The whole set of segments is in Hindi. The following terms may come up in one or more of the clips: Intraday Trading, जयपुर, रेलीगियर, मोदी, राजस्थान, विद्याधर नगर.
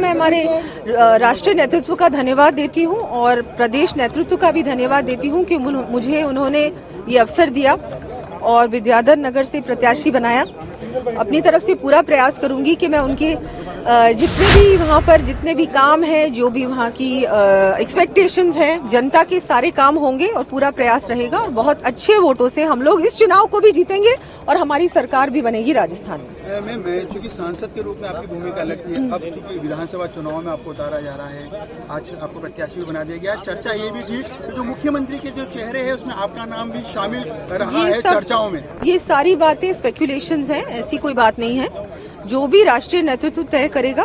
मैं हमारे राष्ट्रीय नेतृत्व का धन्यवाद देती हूं और प्रदेश नेतृत्व का भी धन्यवाद देती हूं कि मुझे उन्होंने ये अवसर दिया और विद्याधर नगर से प्रत्याशी बनाया। अपनी तरफ से पूरा प्रयास करूंगी कि मैं उनके जितने भी काम हैं, जो भी वहाँ की एक्सपेक्टेशंस हैं जनता के, सारे काम होंगे और पूरा प्रयास रहेगा और बहुत अच्छे वोटों से हम लोग इस चुनाव को भी जीतेंगे और हमारी सरकार भी बनेगी राजस्थान में। मैं चूँकि सांसद के रूप में आपकी भूमिका लगती है, अब चूँकि विधानसभा चुनाव में आपको उतारा जा रहा है, आज आपको प्रत्याशी भी बना दिया गया। चर्चा ये भी थी जो मुख्यमंत्री के जो चेहरे है उसमें आपका नाम भी शामिल रहा है चर्चाओं में। ये सारी बातें स्पेक्यूलेशंस हैं, ऐसी कोई बात नहीं है। जो भी राष्ट्रीय नेतृत्व तय करेगा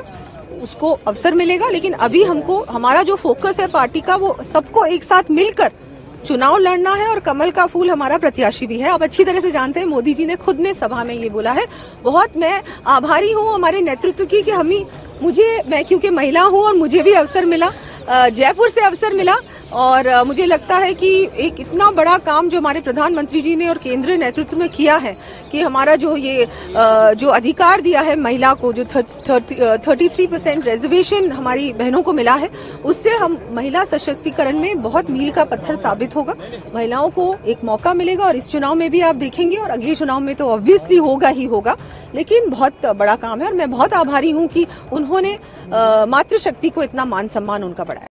उसको अवसर मिलेगा, लेकिन अभी हमको हमारा जो फोकस है पार्टी का वो सबको एक साथ मिलकर चुनाव लड़ना है और कमल का फूल हमारा प्रत्याशी भी है। आप अच्छी तरह से जानते हैं मोदी जी ने खुद ने सभा में ये बोला है। बहुत मैं आभारी हूँ हमारे नेतृत्व की कि मैं क्योंकि महिला हूँ और मुझे भी अवसर मिला, जयपुर से अवसर मिला और मुझे लगता है कि एक इतना बड़ा काम जो हमारे प्रधानमंत्री जी ने और केंद्रीय नेतृत्व में किया है कि हमारा जो ये जो अधिकार दिया है महिला को, जो 33% रिजर्वेशन हमारी बहनों को मिला है, उससे हम महिला सशक्तिकरण में बहुत मील का पत्थर साबित होगा। महिलाओं को एक मौका मिलेगा और इस चुनाव में भी आप देखेंगे और अगले चुनाव में तो ऑब्वियसली होगा ही होगा, लेकिन बहुत बड़ा काम है और मैं बहुत आभारी हूँ कि उन्होंने मातृशक्ति को इतना मान सम्मान उनका बढ़ाया।